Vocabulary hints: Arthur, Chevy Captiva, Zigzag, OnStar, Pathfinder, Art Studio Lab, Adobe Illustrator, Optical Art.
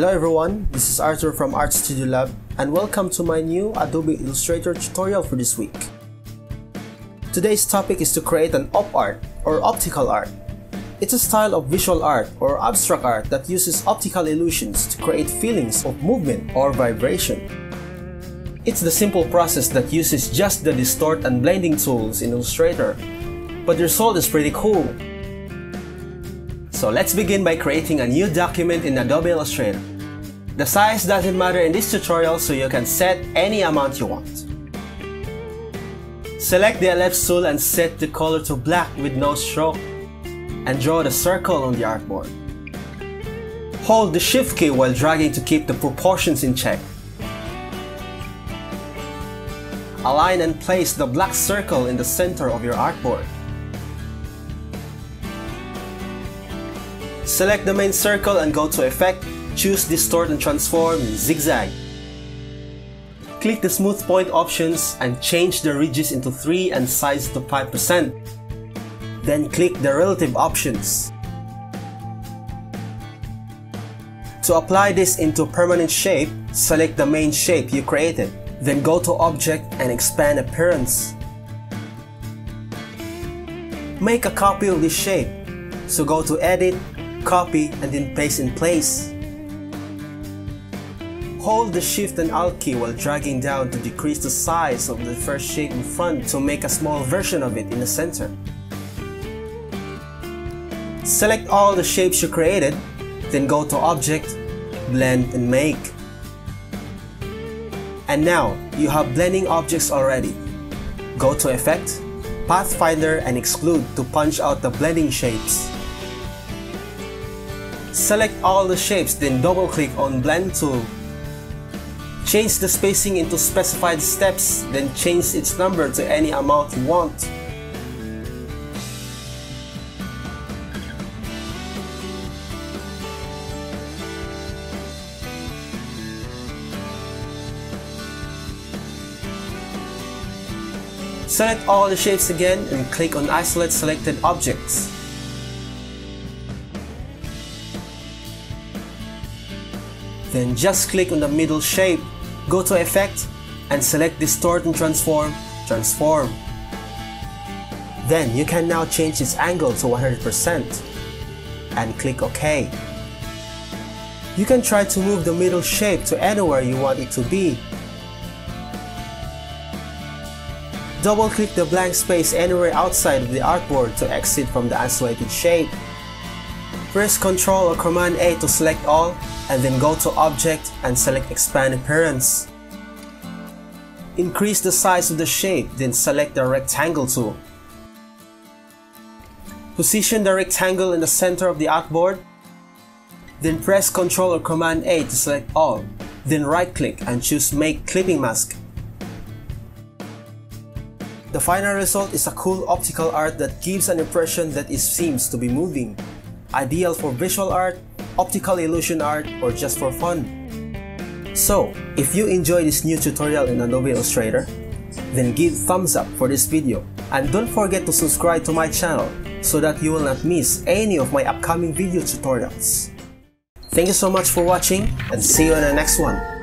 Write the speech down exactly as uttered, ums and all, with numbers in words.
Hello everyone, this is Arthur from Art Studio Lab and welcome to my new Adobe Illustrator tutorial for this week. Today's topic is to create an op art or optical art. It's a style of visual art or abstract art that uses optical illusions to create feelings of movement or vibration. It's the simple process that uses just the distort and blending tools in Illustrator, but the result is pretty cool. So let's begin by creating a new document in Adobe Illustrator. The size doesn't matter in this tutorial, so you can set any amount you want. Select the ellipse tool and set the color to black with no stroke, and draw the circle on the artboard. Hold the Shift key while dragging to keep the proportions in check. Align and place the black circle in the center of your artboard. Select the main circle and go to Effect, choose Distort and Transform, Zigzag. Click the Smooth Point options and change the ridges into three and size to five percent. Then click the Relative options. To apply this into Permanent Shape, select the main shape you created. Then go to Object and expand Appearance. Make a copy of this shape, so go to Edit, Copy and then paste in place. Hold the Shift and Alt key while dragging down to decrease the size of the first shape in front to make a small version of it in the center. Select all the shapes you created, then go to Object, Blend and Make. And now, you have blending objects already. Go to Effect, Pathfinder and Exclude to punch out the blending shapes. Select all the shapes, then double-click on Blend tool. Change the spacing into specified steps, then change its number to any amount you want. Select all the shapes again and click on Isolate Selected Objects. Then just click on the middle shape, go to Effect, and select Distort and Transform, Transform. Then you can now change its angle to one hundred percent, and click OK. You can try to move the middle shape to anywhere you want it to be. Double-click the blank space anywhere outside of the artboard to exit from the isolated shape. Press Ctrl or Command A to select all, and then go to Object and select Expand Appearance. Increase the size of the shape, then select the Rectangle tool. Position the rectangle in the center of the artboard, then press Ctrl or Command A to select all, then right-click and choose Make Clipping Mask. The final result is a cool optical art that gives an impression that it seems to be moving. Ideal for visual art, optical illusion art, or just for fun. So, if you enjoy this new tutorial in Adobe Illustrator, then give thumbs up for this video and don't forget to subscribe to my channel so that you will not miss any of my upcoming video tutorials. Thank you so much for watching and see you in the next one.